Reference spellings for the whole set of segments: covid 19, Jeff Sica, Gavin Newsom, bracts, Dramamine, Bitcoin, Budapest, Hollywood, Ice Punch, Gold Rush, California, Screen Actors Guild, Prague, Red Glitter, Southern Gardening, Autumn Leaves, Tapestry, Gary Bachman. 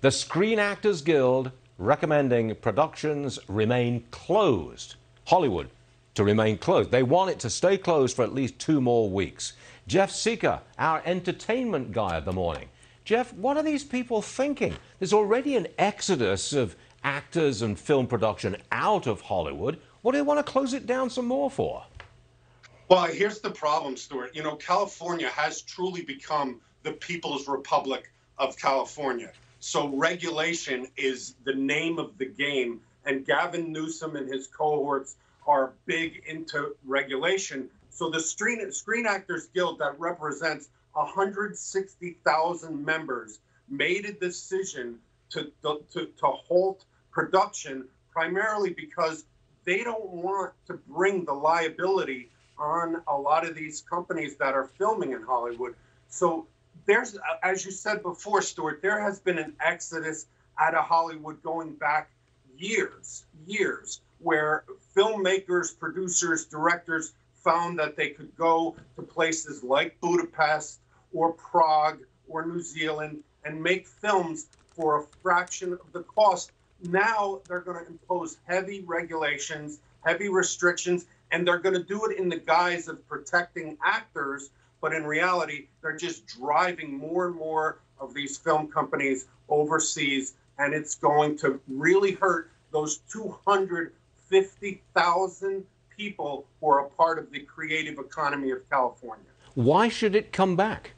The Screen Actors Guild recommending productions remain closed. Hollywood to remain closed. They want it to stay closed for at least 2 more weeks. Jeff Sica, our entertainment guy of the morning. Jeff, what are these people thinking? There's already an exodus of actors and film production out of Hollywood. What do they want to close it down some more for? Well, here's the problem, Stuart. You know, California has truly become the People's Republic of California. So regulation is the name of the game. And Gavin Newsom and his cohorts are big into regulation. So the Screen Actors Guild, that represents 160,000 members, made a decision to halt production primarily because they don't want to bring the liability on a lot of these companies that are filming in Hollywood. So there's, as you said before, Stuart, there has been an exodus out of Hollywood going back years, where filmmakers, producers, directors found that they could go to places like Budapest or Prague or New Zealand and make films for a fraction of the cost. Now they're going to impose heavy regulations, heavy restrictions, and they're going to do it in the guise of protecting actors, but in reality, they're just driving more and more of these film companies overseas, and it's going to really hurt those 250,000 people who are a part of the creative economy of California. Why should it come back?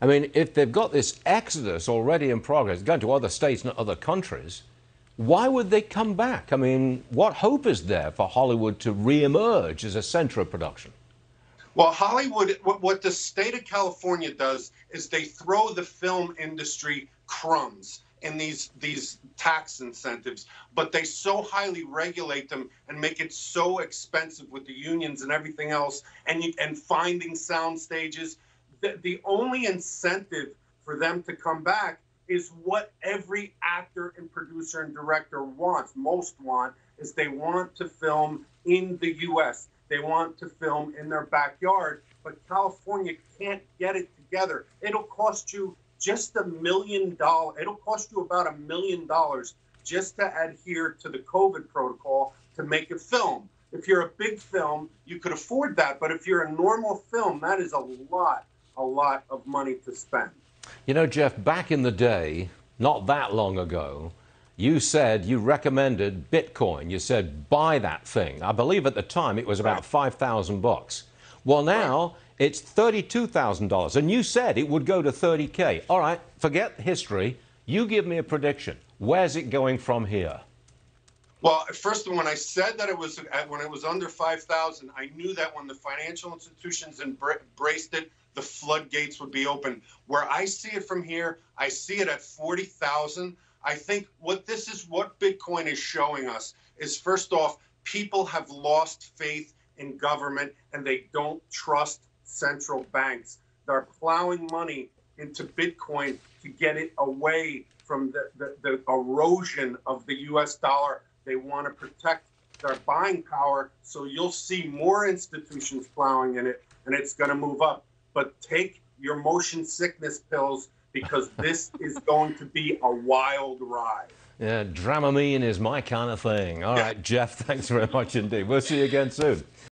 I mean, if they've got this exodus already in progress, going to other states and other countries, why would they come back? I mean, what hope is there for Hollywood to reemerge as a center of production? Well, Hollywood, what the state of California does is they throw the film industry crumbs in these tax incentives, but they so highly regulate them and make it so expensive with the unions and everything else, and finding sound stages. The only incentive for them to come back is what every actor and producer and director wants, is they want to film in the U.S. They want to film in their backyard, but California can't get it together. It'll cost you just $1 million. It'll cost you about $1 million just to adhere to the COVID protocol to make a film. If you're a big film, you could afford that, but if you're a normal film, that is a lot of money to spend. You know, Jeff, back in the day, not that long ago, you said you recommended Bitcoin. You said buy that thing. I believe at the time it was about $5,000. Well, now it's $32,000, and you said it would go to 30K. All right, forget history. You give me a prediction. Where's it going from here? Well, first, when I said that when it was under 5,000, I knew that when the financial institutions embraced it, the floodgates would be open. Where I see it from here, I see it at 40,000. I think what Bitcoin is showing us is, first off, people have lost faith in government and they don't trust central banks. They're plowing money into Bitcoin to get it away from the erosion of the U.S. dollar. They want to protect their buying power, so you'll see more institutions plowing in it, and it's going to move up. But take your motion sickness pills, because this is going to be a wild ride. Yeah, Dramamine is my kind of thing. All right, Jeff, thanks very much indeed. We'll see you again soon.